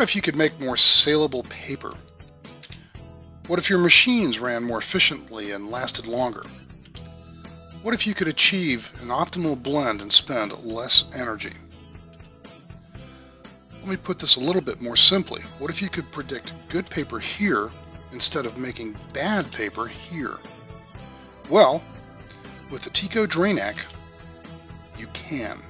What if you could make more saleable paper? What if your machines ran more efficiently and lasted longer? What if you could achieve an optimal blend and spend less energy? Let me put this a little bit more simply. What if you could predict good paper here instead of making bad paper here? Well, with the TECO DRAINAC, you can.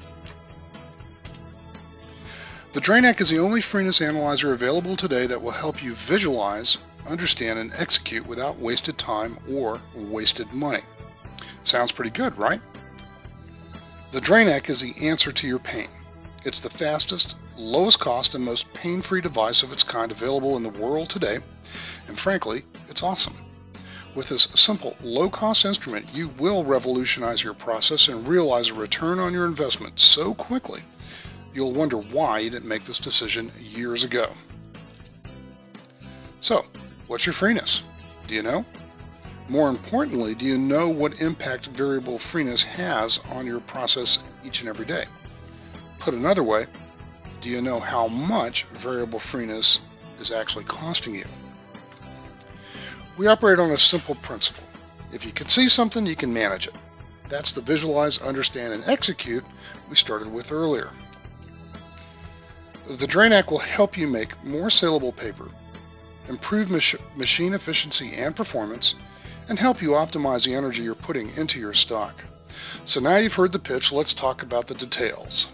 The DRAINAC is the only Freeness analyzer available today that will help you visualize, understand, and execute without wasted time or wasted money. Sounds pretty good, right? The DRAINAC is the answer to your pain. It's the fastest, lowest cost, and most pain-free device of its kind available in the world today, and frankly, it's awesome. With this simple, low-cost instrument, you will revolutionize your process and realize a return on your investment so quickly, you'll wonder why you didn't make this decision years ago. So, what's your freeness? Do you know? More importantly, do you know what impact variable freeness has on your process each and every day? Put another way, do you know how much variable freeness is actually costing you? We operate on a simple principle. If you can see something, you can manage it. That's the visualize, understand, and execute we started with earlier. The DRAINAC will help you make more saleable paper, improve machine efficiency and performance, and help you optimize the energy you're putting into your stock. So now you've heard the pitch, let's talk about the details.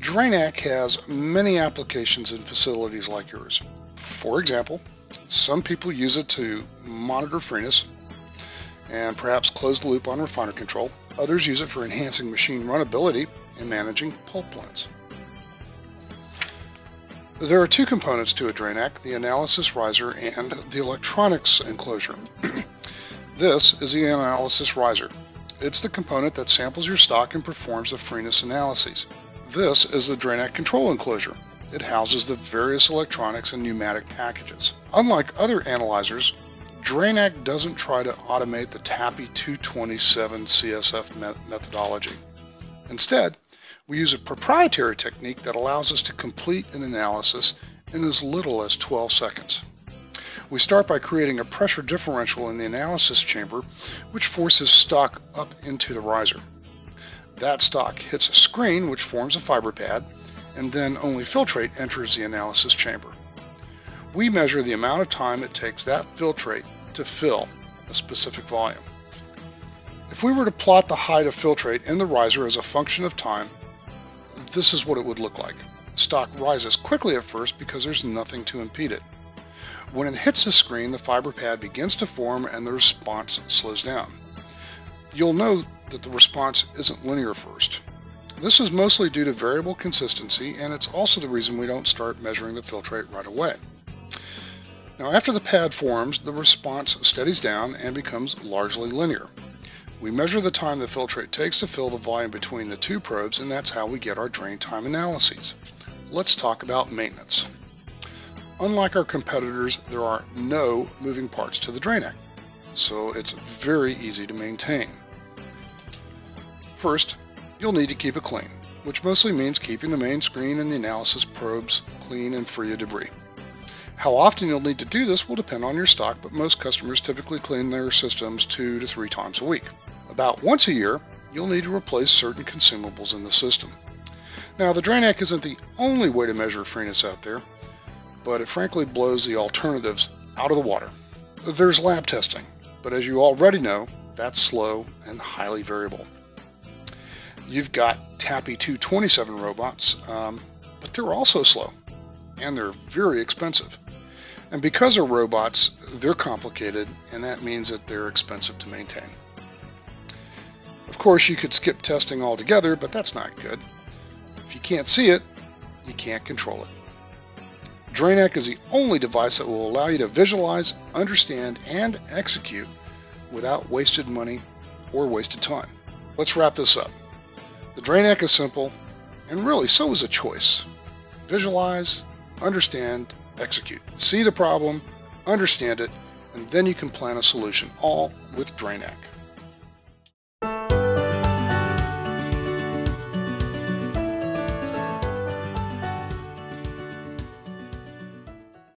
DRAINAC has many applications in facilities like yours. For example, some people use it to monitor freeness and perhaps close the loop on refiner control. Others use it for enhancing machine runnability and managing pulp blends. There are two components to a DRAINAC, the analysis riser and the electronics enclosure. This is the analysis riser. It's the component that samples your stock and performs the freeness analyses. This is the DRAINAC control enclosure. It houses the various electronics and pneumatic packages. Unlike other analyzers, DRAINAC doesn't try to automate the TAPPI 227 CSF methodology. Instead, we use a proprietary technique that allows us to complete an analysis in as little as 12 seconds. We start by creating a pressure differential in the analysis chamber, which forces stock up into the riser. That stock hits a screen which forms a fiber pad, and then only filtrate enters the analysis chamber. We measure the amount of time it takes that filtrate to fill a specific volume. If we were to plot the height of filtrate in the riser as a function of time, this is what it would look like. Stock rises quickly at first because there's nothing to impede it. When it hits the screen, the fiber pad begins to form and the response slows down. You'll know that the response isn't linear first. This is mostly due to variable consistency, and it's also the reason we don't start measuring the filtrate right away. Now, after the pad forms, the response steadies down and becomes largely linear. We measure the time the filtrate takes to fill the volume between the two probes, and that's how we get our drain time analyses. Let's talk about maintenance. Unlike our competitors, there are no moving parts to the DRAINAC, so it's very easy to maintain. First, you'll need to keep it clean, which mostly means keeping the main screen and the analysis probes clean and free of debris. How often you'll need to do this will depend on your stock, but most customers typically clean their systems 2 to 3 times a week. About once a year, you'll need to replace certain consumables in the system. Now, the DRAINAC isn't the only way to measure freeness out there, but it frankly blows the alternatives out of the water. There's lab testing, but as you already know, that's slow and highly variable. You've got TAPPI 227 robots, but they're also slow, and they're very expensive. And because they're robots, they're complicated, and that means that they're expensive to maintain. Of course, you could skip testing altogether, but that's not good. If you can't see it, you can't control it. DRAINAC is the only device that will allow you to visualize, understand, and execute without wasted money or wasted time. Let's wrap this up. The DRAINAC is simple, and really so is a choice. Visualize, understand, execute. See the problem, understand it, and then you can plan a solution, all with DRAINAC.